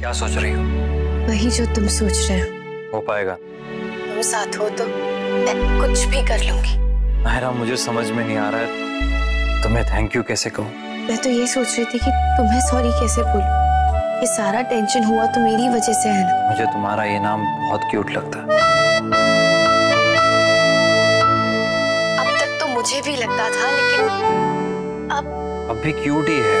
क्या सोच रही हो? वही जो तुम सोच रहे हो। हो पाएगा? तुम साथ हो तो मैं कुछ भी कर लूंगी। नायरा, मुझे समझ में नहीं आ रहा है तुम्हें थैंक यू कैसे कहूँ। मैं तो ये सोच रही थी कि तुम्हें सॉरी कैसे बोलूं। ये सारा टेंशन हुआ तो मेरी वजह से है ना। मुझे तुम्हारा ये नाम बहुत क्यूट लगता है। अब तक तो मुझे भी लगता था, लेकिन अब भी क्यूट ही है,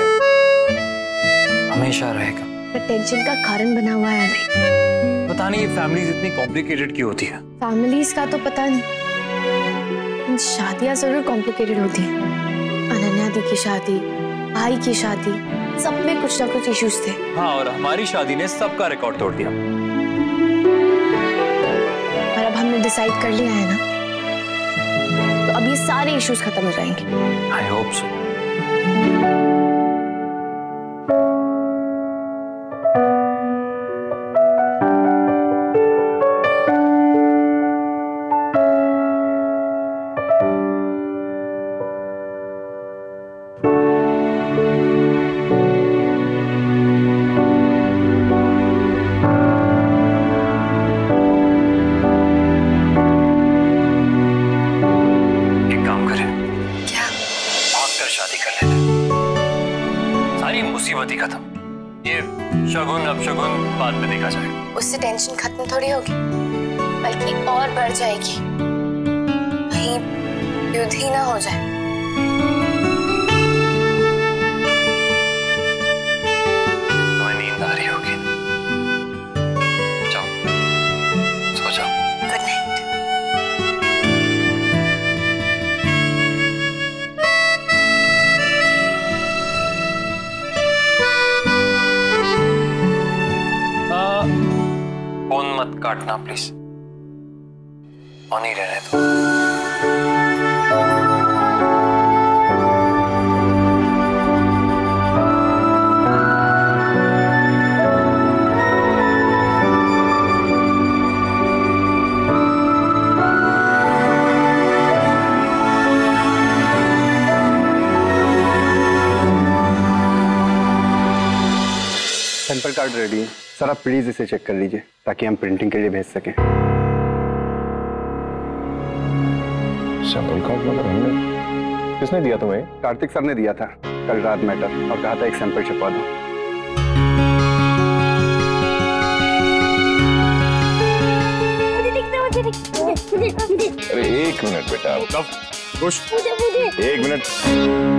हमेशा रहेगा। टेंशन का कारण बना हुआ है अभी। पता नहीं ये फैमिलीज इतनी कॉम्प्लिकेटेड क्यों होती है। फैमिलीज का तो पता नहीं, शादियां जरूर कॉम्प्लिकेटेड होती हैं। अनन्या दी की शादी, भाई की शादी, सब में कुछ ना कुछ इश्यूज थे। हाँ, और हमारी शादी ने सबका रिकॉर्ड तोड़ दिया। और अब हमने डिसाइड कर लिया है ना, तो अब ये सारे इश्यूज खत्म हो जाएंगे। I hope so. उससे टेंशन खत्म थोड़ी होगी, बल्कि और बढ़ जाएगी। कहीं युद्ध ही ना हो जाए। तुम्हें नींद आ रही होगी, जाओ सो जाओ। Good night. फोन मत काटना प्लीज, ऑन ही रहने दो। सैंपल कार्ड रेडी है सर, आप प्लीज इसे चेक कर लीजिए ताकि हम प्रिंटिंग के लिए भेज सकें। सैंपल कार्ड मतलब हमने किसने दिया तुम्हें? कार्तिक सर ने दिया था कल रात मैटर, और कहा था एक सैंपल छपवा दो। अरे एक मिनट बेटा, खुश एक minute.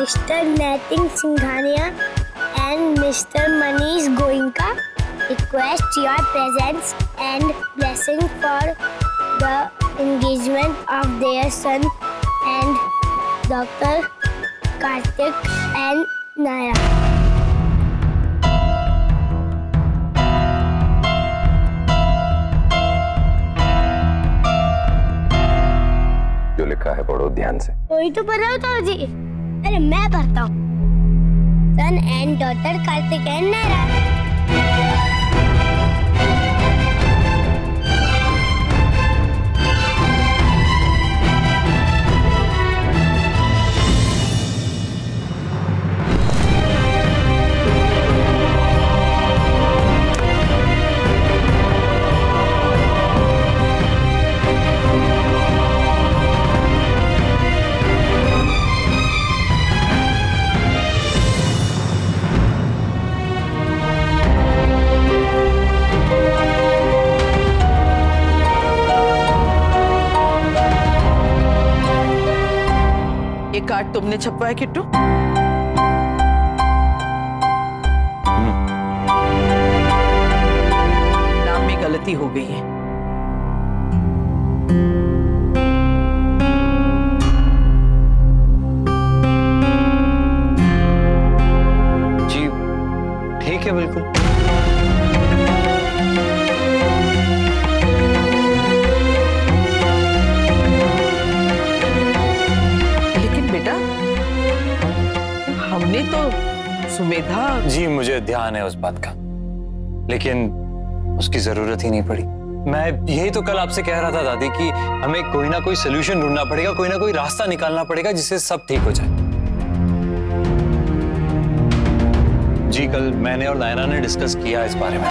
Mr. Naiting Singhania and Mr. Manish Goenka request your presence and blessing for the engagement of their son and Dr. Kartik and Naira. जो लिखा है पढ़ो ध्यान से। वही तो पढ़ा था जी। अरे मैं पढ़ता हूँ। Son and daughter Kartik and Naira. Card तुमने छपवाया किट्टू? नाम में गलती हो गई है। जी ठीक है, बिल्कुल। हमने तो सुमेधा। जी मुझे ध्यान है उस बात का, लेकिन उसकी जरूरत ही नहीं पड़ी। मैं यही तो कल आपसे कह रहा था दादी कि हमें कोई ना कोई सलूशन ढूंढना पड़ेगा, कोई ना कोई रास्ता निकालना पड़ेगा जिससे सब ठीक हो जाए। जी कल मैंने और नायरा ने डिस्कस किया इस बारे में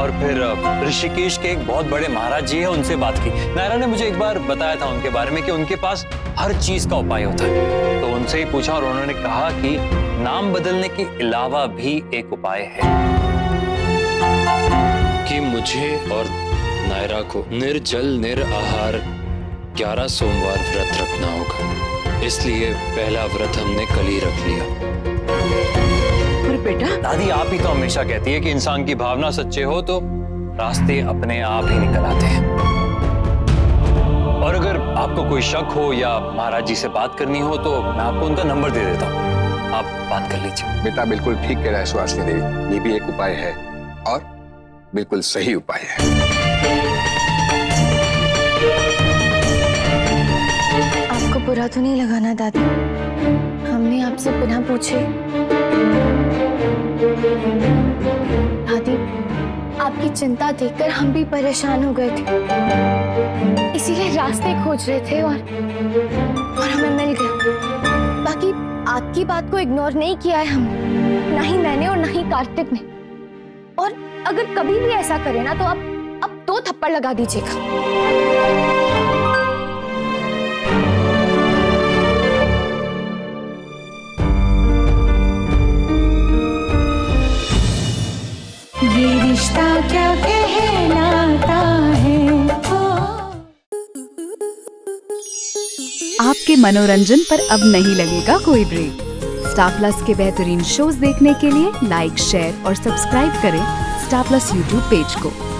और फिर ऋषिकेश के एक बहुत बड़े महाराज जी हैं, उनसे बात की। नायरा ने मुझे एक बार बताया था उनके बारे में कि उनके पास हर चीज का उपाय होता है, तो उनसे ही पूछा और उन्होंने कहा कि नाम बदलने के अलावा भी एक उपाय है कि मुझे और नायरा को निर्जल निराहार 11 सोमवार व्रत रखना होगा, इसलिए पहला व्रत हमने कल ही रख लिया। पर बेटा दादी आप ही तो हमेशा कहती है कि इंसान की भावना सच्चे हो तो रास्ते अपने आप ही निकल आते हैं। और अगर आपको कोई शक हो या महाराज जी से बात करनी हो तो मैं आपको उनका नंबर दे देता हूँ, आप बात कर लीजिए। बेटा बिल्कुल ठीक कह रहा है सुहासिनी देवी, ये भी एक उपाय है और बिल्कुल सही उपाय है। आपको बुरा तो नहीं लगाना दादी, हमने आपसे बिना पूछे। दादी आपकी चिंता देखकर हम भी परेशान हो गए थे, इसीलिए रास्ते खोज रहे थे और हमें मिल गए। बाकी आपकी बात को इग्नोर नहीं किया है हमने, ना ही मैंने और ना ही कार्तिक ने। और अगर कभी भी ऐसा करे ना तो आप 2 थप्पड़ लगा दीजिएगा। ये रिश्ता क्या कहलाता है। आपके मनोरंजन पर अब नहीं लगेगा कोई ब्रेक। स्टार प्लस के बेहतरीन शोज देखने के लिए लाइक, शेयर और सब्सक्राइब करें स्टार प्लस यूट्यूब पेज को।